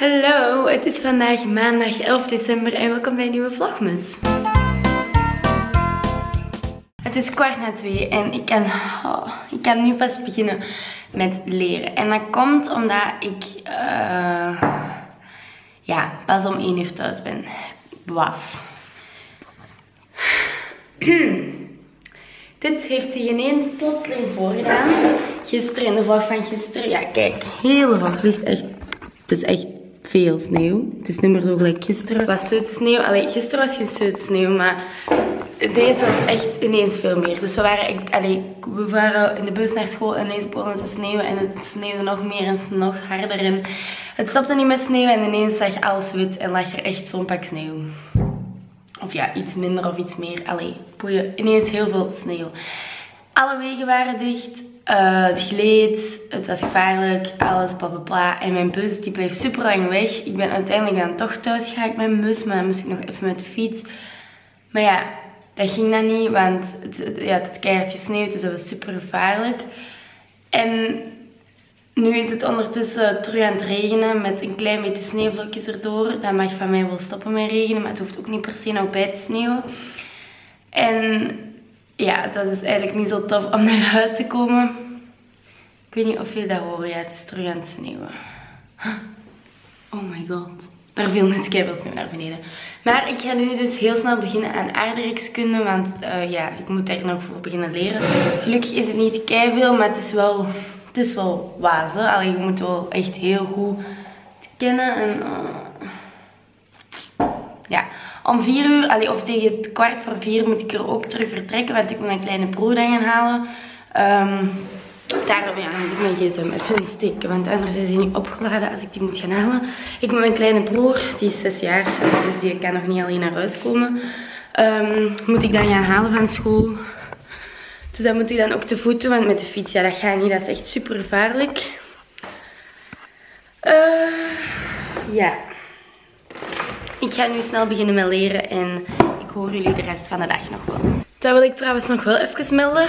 Hallo, het is vandaag maandag 11 december en welkom bij een nieuwe vlogmas. Het is 14:15 en ik kan nu pas beginnen met leren. En dat komt omdat ik pas om 1 uur thuis was. Dit heeft zich ineens plotseling voorgedaan. Gisteren, in de vlog van gisteren. Ja, kijk, heel hoog ligt echt. Het is echt veel sneeuw. Het is niet meer zo gelijk gisteren. Het was zoet sneeuw. Allee, gisteren was geen zoet sneeuw, maar deze was echt ineens veel meer. Dus we waren in de bus naar school en ineens begon het te sneeuwen. En het sneeuwde nog meer en nog harder. En het stopte niet met sneeuw en ineens zag alles wit en lag er echt zo'n pak sneeuw. Of ja, iets minder of iets meer. Allee, boeien. Ineens heel veel sneeuw. Alle wegen waren dicht. Het gleed, het was gevaarlijk, alles bla bla bla. En mijn bus die bleef super lang weg. Ik ben uiteindelijk dan toch thuis geraakt met mijn bus, maar dan moest ik nog even met de fiets. Maar ja, dat ging dan niet, want het keihard gesneeuwd, dus dat was super gevaarlijk. En nu is het ondertussen terug aan het regenen met een klein beetje sneeuwvlokjes erdoor. Dat mag van mij wel stoppen met regenen, maar het hoeft ook niet per se nog bij te sneeuwen. En ja, het was dus eigenlijk niet zo tof om naar huis te komen. Ik weet niet of jullie dat horen. Ja, het is terug aan het sneeuwen. Oh my god. Daar viel net keihard sneeuw naar beneden. Maar ik ga nu dus heel snel beginnen aan aardrijkskunde. Want ik moet daar nog voor beginnen leren. Gelukkig is het niet keiveel, maar het is wel wazen. Alleen je moet wel echt heel goed kennen. En, ja. Om 4 uur, of tegen het 4:15 moet ik er ook terug vertrekken, want ik moet mijn kleine broer dan gaan halen. Daarom moet ik mijn gsm even steken, want anders is hij niet opgeladen als ik die moet gaan halen. Ik moet mijn kleine broer, die is 6 jaar, dus die kan nog niet alleen naar huis komen. Moet ik dan gaan halen van school. Dus dat moet ik dan ook te voet doen, want met de fiets, ja dat gaat niet, dat is echt super gevaarlijk. Ja. Ik ga nu snel beginnen met leren en ik hoor jullie de rest van de dag nog wel. Dat wil ik trouwens nog wel even melden.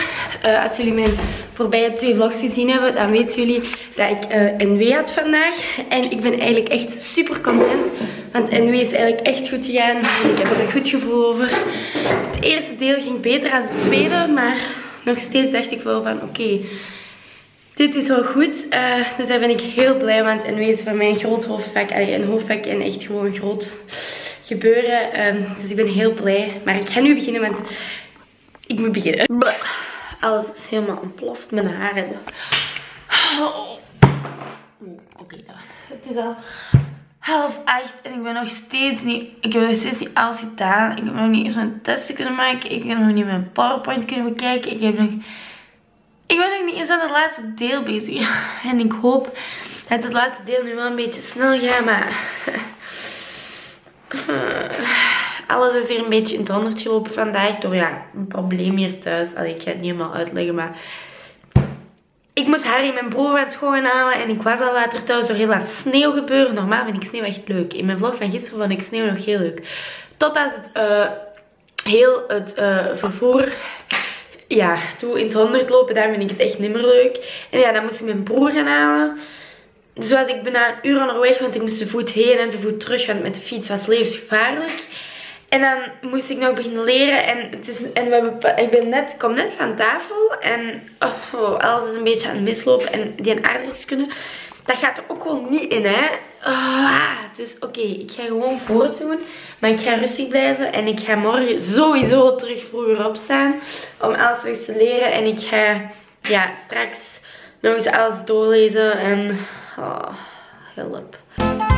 Als jullie mijn voorbije 2 vlogs gezien hebben, dan weten jullie dat ik NW had vandaag. En ik ben eigenlijk echt super content, want NW is eigenlijk echt goed gegaan. Ik heb er een goed gevoel over. Het eerste deel ging beter dan het tweede, maar nog steeds dacht ik wel van oké. Dit is wel goed, dus daar ben ik heel blij, want NW is van mij een groot hoofdvak, een hoofdvak en echt gewoon een groot gebeuren. Dus ik ben heel blij, maar ik ga nu beginnen, want ik moet beginnen. Alles is helemaal ontploft, mijn haren. Oké, het is al 7:30 en ik ben nog steeds niet, alles gedaan. Ik heb nog niet eens mijn testen kunnen maken, ik heb nog niet mijn PowerPoint kunnen bekijken, Ik ben nog niet eens aan het laatste deel bezig. En ik hoop dat het laatste deel nu wel een beetje snel gaat, maar alles is hier een beetje in het honderd gelopen vandaag door een probleem hier thuis. Ik ga het niet helemaal uitleggen, maar ik moest Harry, mijn broer, uit school gaan halen en ik was al later thuis door heel laat sneeuw gebeuren. Normaal vind ik sneeuw echt leuk. In mijn vlog van gisteren vond ik sneeuw nog heel leuk. Totdat het vervoer... Ja, toen in het 100 lopen, daar vind ik het echt niet meer leuk. En ja, dan moest ik mijn broer gaan halen. Dus was ik bijna een uur onderweg, want ik moest te voet heen en te voet terug, want met de fiets was levensgevaarlijk. En dan moest ik nog beginnen leren ik kom net van tafel en alles is een beetje aan het mislopen. En die aardrijkskunde, dat gaat er ook gewoon niet in, hè. Dus oké, ik ga gewoon voortdoen, maar ik ga rustig blijven en ik ga morgen sowieso terug vroeger opstaan om alles weer te leren. En ik ga straks nog eens alles doorlezen en help.